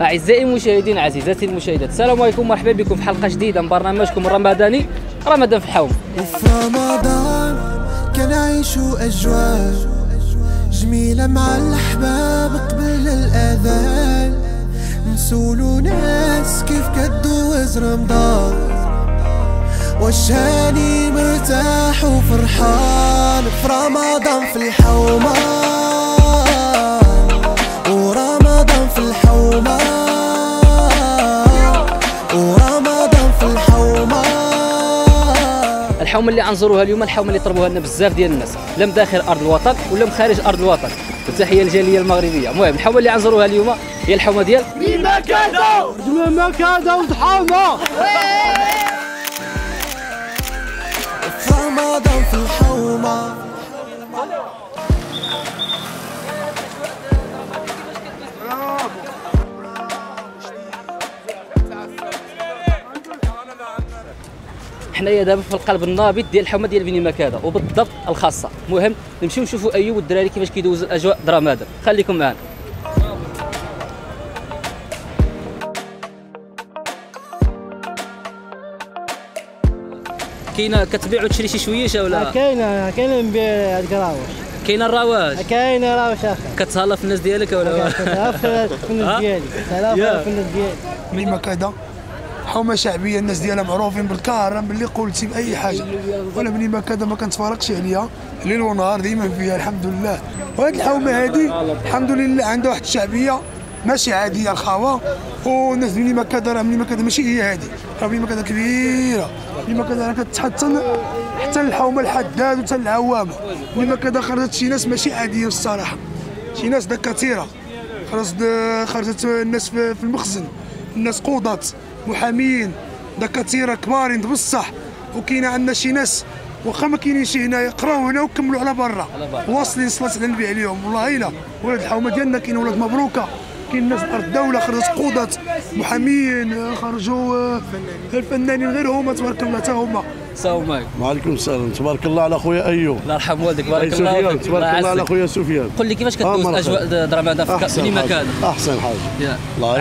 أعزائي المشاهدين، عزيزاتي المشاهدات، السلام عليكم ومرحبا بكم في حلقة جديدة من برنامجكم الرمضاني رمضان في الحومة. في رمضان كنعيشوا أجواء جميلة مع الأحباب قبل الأذان، نسولوا ناس كيف كدوز رمضان، واش هاني مرتاح وفرحان في رمضان في الحومة. الحومة اللي غنزوروها اليوم، الحومة اللي طلبوها لنا بزاف ديال الناس، لا من داخل ارض الوطن ولا من خارج ارض الوطن، وتحيه للجاليه المغربيه. المهم الحومة اللي غنزوروها اليوم هي الحومة ديال بني مكادة، بني مكادة وضحامه في رمضان في الحومة. حنايا دابا في القلب النابض ديال الحومه ديال بني مكاده وبالضبط الخاصه. المهم نمشيو نشوفوا ايوب والدراري كيفاش كيدوزوا الاجواء رمضان، خليكم معنا. كاينه كتبيع وتشري شي شويه ولا؟ كاينه نبيع هاد الكراوش، كاينه الرواج، كاينه راوش اخي. كتهلا في الناس ديالك ولا؟ كتهلا في الناس ديالي، كتهلا في الناس ديالي. بني مكاده حومه شعبيه، الناس ديالها معروفين بالكهرم، باللي قلتي باي حاجه، وانا بني مكاده ما كنتفارقش عليها ليل ونهار، ديما فيها الحمد لله. وهاد الحومه هادي الحمد لله عندها واحد الشعبيه ماشي عاديه الخوا، والناس بني مكاده راه بني مكاده ماشي هي هادي، راه بني مكاده كبيره، بني مكاده راه كتحطن حتى الحومه الحداد وحتى العوامه. بني مكاده خرجت شي ناس ماشي عاديه الصراحه، شي ناس دكاتره، خرجت الناس في المخزن، الناس قوضات، محامين، دكاتره كبارين بصح. وكاين عندنا شي ناس واخا ما كاينينش هنا يقراو هنا وكملوا على برا، واصلين صلاه على النبي عليهم. والله الا ولاد الحومه ديالنا كاين ولاد مبروكه، كاين ناس ارض الدوله خرجت قضاة، محامين خرجوا، الفنانين غير هما تبارك الله حتى هما. السلام عليكم. وعليكم السلام. تبارك الله على خويا ايوب، الله يرحم والديك. بارك الله فيك. تبارك الله على خويا سفيان. قول لي كيفاش كدوز اجواء رمضان في بني مكاده؟ احسن حاجه.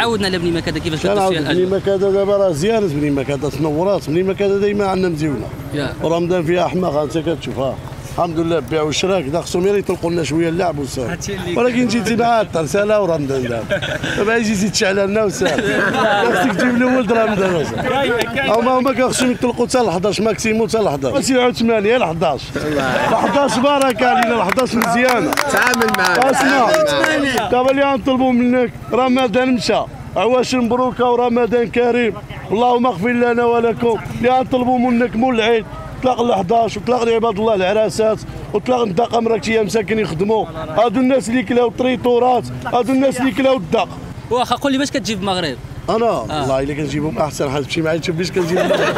عاودنا على بني مكاده، كيفاش كدوز فيها الاجواء؟ بني مكاده دابا راه زياره، بني مكاده تنورات، بني مكاده ديما عندنا مزيونه، ورمضان فيها احمق انت كتشوفها. الحمد لله بيع وشراك، دا خصهم غير يطلقوا لنا شويه اللعب وسهل، ولكن جيتي معطر سالا ورمضان دابا، دابا جيتي تشعل لنا وسهل، خصك تجيب الولد رمضان وسهل. هما كيخصهم يطلقوا حتى ل 11 ماكسيموم، حتى ل 11 سيعود 8 ل 11 ل 11 بركه علينا، ل 11 مزيانه. تعامل معاها. اسمع دابا اللي غنطلبوا منك، رمضان مشى، عواشر مبروكه ورمضان كريم، اللهم اغفر لنا ولكم. اللي غنطلبوا منك مول العيد طلاق ال 11 وطلاق لعباد الله العراسات وطلاق الدقه مراكشيه مساكن يخدموا، هادو الناس اللي كلاو الطريطورات، هادو الناس اللي كلاو الدق. واخا قول لي باش كتجيب المغرب؟ انا والله الا كنجيبهم احسن حاجه، تمشي معايا تشوف باش كنجيب المغرب.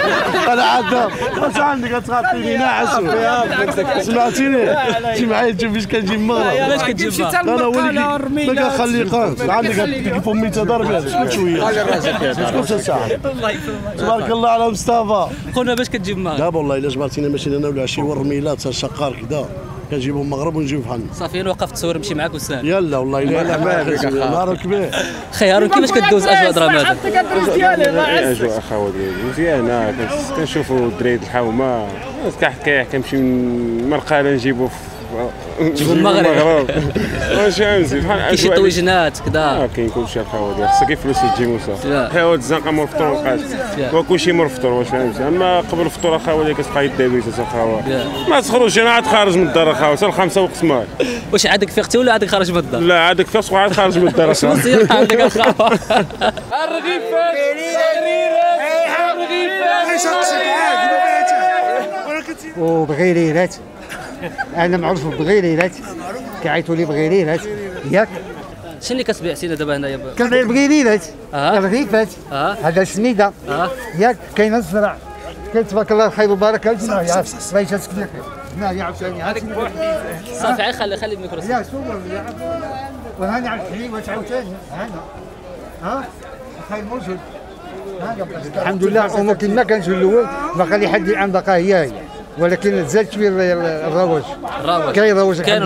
انا عاد واش عندك غتغطيني ناعس، سمعتيني؟ تمشي معايا تشوف باش كنجيب المغرب. علاش كتجيب؟ انا هو اللي كنخليقات عندك في امي تضربات شكون شويه، شكون ساعه. تبارك الله على مصطفى. قلنا باش كتجيب المغرب دابا؟ والله الا جبرتينا ماشي انا ولا شي ورميلات الشقار كذا كنجيبو المغرب ونجيو بحالنا. صافي انا وقفت تصور نمشي معاك وسهل. يلا والله الا عماك نهار كبير. خي هارون كيفاش كدوز اجواء رمضان؟ اجواء اخويا مزيانه، كنشوفوا دراري الحومه كنمشي من القاهره نجيبو في المغرب واش نزيد شي طويجنات كذا. كاين كلشي الخوادي، خاصك غير فلوس تجي موسى، حيوانات الزنقه مرفطور وقات وكلشي مرفطور واش فهمتي. اما قبل الفطور الخوادي كتبقى يدابيت الخوا، ما تخرجش انا عاد خارج من الدار الخوا حتى الخمسه وقت ما. واش عادك فيقتي ولا عادك خارج من الدار؟ لا عادك فيقت وعاد خارج من الدار. شنو الصياح عندك الخوا؟ الرغيفات وبغيريرات، انا معروف بغيريرات، كيعيطوا لي بغيريرات ياك. شنو اللي كتبيع سينا دابا هنايا؟ كنبيع بغيريرات، الرغيفات، هذا السميده ياك، كاين الزرع، كاين تبارك الله الخير والبركه. الله يجازيك بخير. هنايا عاوتاني هذيك بوحدي صافي، غير خلي الميكرو يا سوبر وهاني على الحليوات عاوتاني. ها الخير موجود الحمد لله. هما كما كانت الاول باقي حد العمدقه هي، ولكن زاد شويه الروج، كاين روج الحمد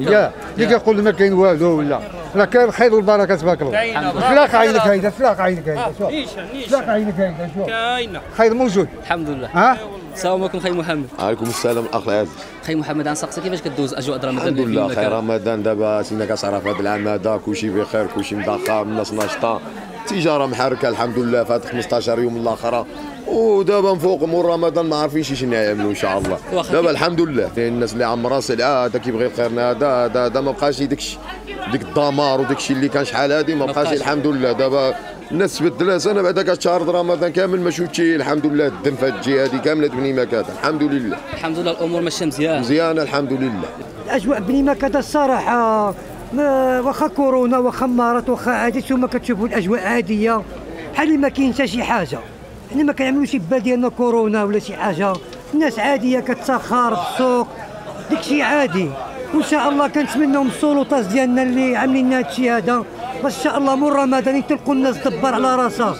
لله. اللي كيقول ما كاين والو ولا لكن خير والبركه تبارك الله. كاينه فلاق عينك هيدا، فلاق عينك هيدا، شوف فلاق عينك هيدا، شوف كاينه خير موجود الحمد لله. ها السلام عليكم خي محمد. وعليكم السلام اخ العزيز. خي محمد انا سقسي كيفاش كدوز اجواء رمضان؟ الحمد لله خير، رمضان دابا سينا كتعرف هذا العام هذا كلشي بخير، كلشي مضخم، الناس ناشطه، التجاره محركه الحمد لله في هاد 15 يوم الاخره، ودابا فوق من رمضان ما عارفينش شنو يعملوا ان شاء الله. دابا الحمد لله الناس اللي عمرها سلعه هذا كيبغي خيرنا، هذا ما بقاش ديك الدمار وداك الشيء اللي كان شحال هذه ما بقاش الحمد لله. دابا الناس تبدلات، انا بعدا كتشهر رمضان كامل ما شفتي الحمد لله الدم في هذه الجهه هذه كامله بني مكادة الحمد لله. الحمد لله الامور ماشيه مزيانه مزيانه الحمد لله. الاجواء بني مكادة الصراحه واخا كورونا واخا مرض واخا عادي نتوما كتشوفوا الاجواء عاديه بحال ما كاين حتى شي حاجه، حنا ما كنعملوش ببال ديالنا كورونا ولا شي حاجه، الناس عاديه كتسخر في السوق داكشي عادي، وان شاء الله كنتمناو من السلطات ديالنا اللي عاملين لنا هادشي هذا باش ان شاء الله من رمضان يتلقوا الناس دبر على راسها.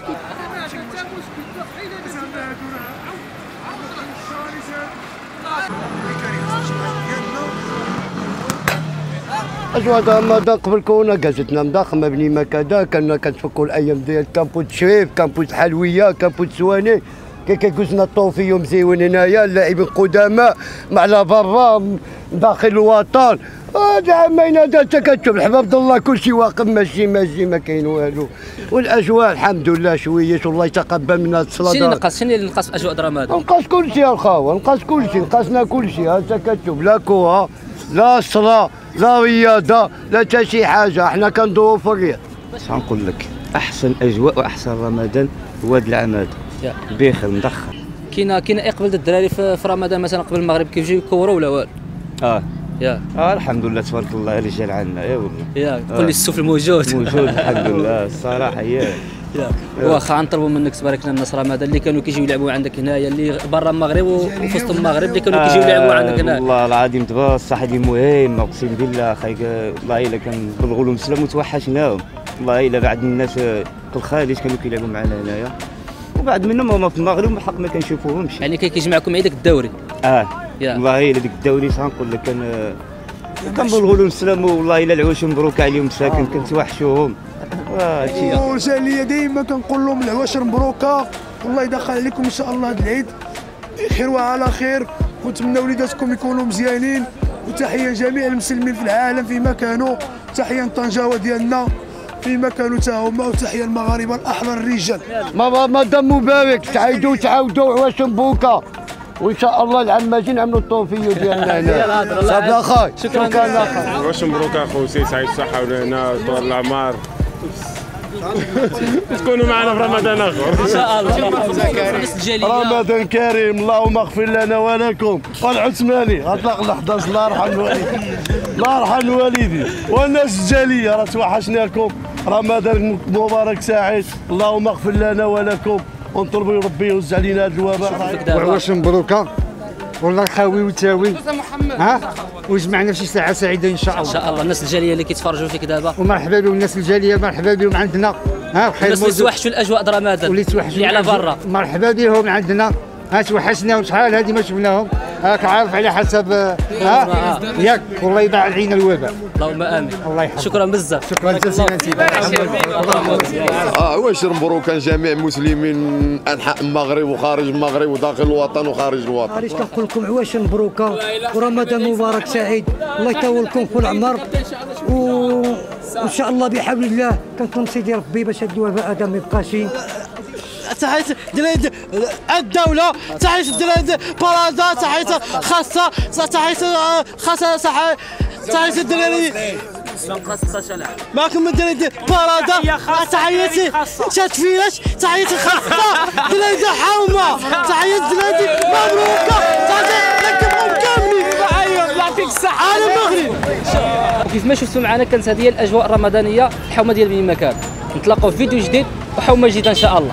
اجواء رمضان قبل كورونا كازتنا مضخمه بني مكادة، كنا كنتفكوا الايام ديال كامبو التشريف، كامبو الحلويه، كامبو السواني، كي كيجوزنا الطوفيه مزيون هنايا، اللاعبين قدامى معلى برا داخل الوطن، هاد العامين هذا انت كتشوف الحباب الله كلشي واقف ماشي ما كاين والو، والاجواء الحمد لله شويه والله يتقبل منا الصلاه. شنو اللي نقص اجواء رمضان؟ نقص كلشي الخاوه، نقصنا كلشي، ها انت كتشوف لا كوره لا صلاه لا رياضه لا حتى شي حاجه، حنا كندورو في الرياض. باش غنقول لك احسن اجواء واحسن رمضان هو هذا العام هذا بخير مدخن. كاين اقبال الدراري في رمضان مثلا قبل المغرب كيجيو يكوروا ولا والو؟ الحمد لله تبارك الله اللي جا لعنا. اي والله كل السفل موجود الحمد لله الصراحه. واخا غنطلبوا منك تبارك الله الناس رمضان اللي كانوا كيجيو يلعبوا عندك هنايا اللي برا المغرب وفي وسط المغرب اللي كانوا كيجيو يلعبوا عندك هنا والله العظيم تبارك الصح هذه مهمه اقسم بالله خايك والله الا كنبلغوا لهم السلام وتوحشناهم والله الا بعد الناس في الخارج كانوا كيلعبوا معنا هنايا وبعد منهم هما في المغرب بالحق ما كنشوفوهمش. يعني كيجمعكم عيدك الدوري؟ والله الا ديك الدوري شغنقول لك انا كنبلغوا لهم السلام والله الا العواش مبروك عليهم مساكن كنتوحشوهم. ورسالة ليا دائما كنقول لهم العواشر مبروكه والله يدخل عليكم ان شاء الله هذا العيد بخير وعلى خير، ونتمنى وليداتكم يكونوا مزيانين، وتحيه جميع المسلمين في العالم فيما كانوا، تحيه لطنجاوه ديالنا فيما كانوا تا هما، وتحيه المغاربه الاحرار الرجال. رمضان مبارك، تعايدوا تعاودوا عواش مبروكه، وان شاء الله العام الجاي نعملوا الطوفيه ديالنا هنا. صافي اخاي شكرا اخاي، عواش مبروكه خوتي، تعيش الصحه والهنا طول العمر تكونوا معنا في رمضان اخر ان شاء الله. رمضان كريم اللهم اغفر لنا ولكم. والعثماني اطلق ال11 الله يرحم الوالدين الله يرحم والدي والناس الجاليه راه توحشناكم. رمضان مبارك سعيد اللهم اغفر لنا ولكم، ونطلبوا ربي يوزع علينا هذا الوباء. وعواش مبروكه والله خاوي وتاوي وجمعنا في شي ساعه سعيده ان شاء الله. ان شاء الله الناس الجاليه اللي كيتفرجوا فيك دابا ومرحبا بهم، الناس الجاليه مرحبا بهم عندنا. الخير الناس اللي توحشوا الاجواء رمضان اللي على برا مرحبا بهم عندنا، توحشنا وشحال هذه ما شفناهم، راك عارف على حسب ياك والله يضع علينا الوباء. اللهم امين الله يحفظك. شكرا بزاف شكرا جزيلا سيدي. عواش مبروك جميع المسلمين من انحاء المغرب وخارج المغرب وداخل الوطن وخارج الوطن. علاش كنقول لكم عواش مبروكه ورمضان مبارك سعيد الله يطول لكم في العمر، وان شاء الله بحول الله كنكون سيدي ربي باش هذا الوباء هذا ما يبقاش. تحية ديال الدولة، تحية ديال بلاصة، تحية خاصة، تحية الدراري معكم الدراري بلاصة، تحية شاتفيلاش، تحية خاصة ديال الحومة، تحية الدراري مبروكة، تحية لكم كاملين معايا الله يعطيك الصحة على المغرب. كيف ما شفتوا معنا كانت هذه الأجواء الرمضانية في الحومة ديال بني مكادة، نتلاقاو في فيديو جديد وحومة جديدة إن شاء الله.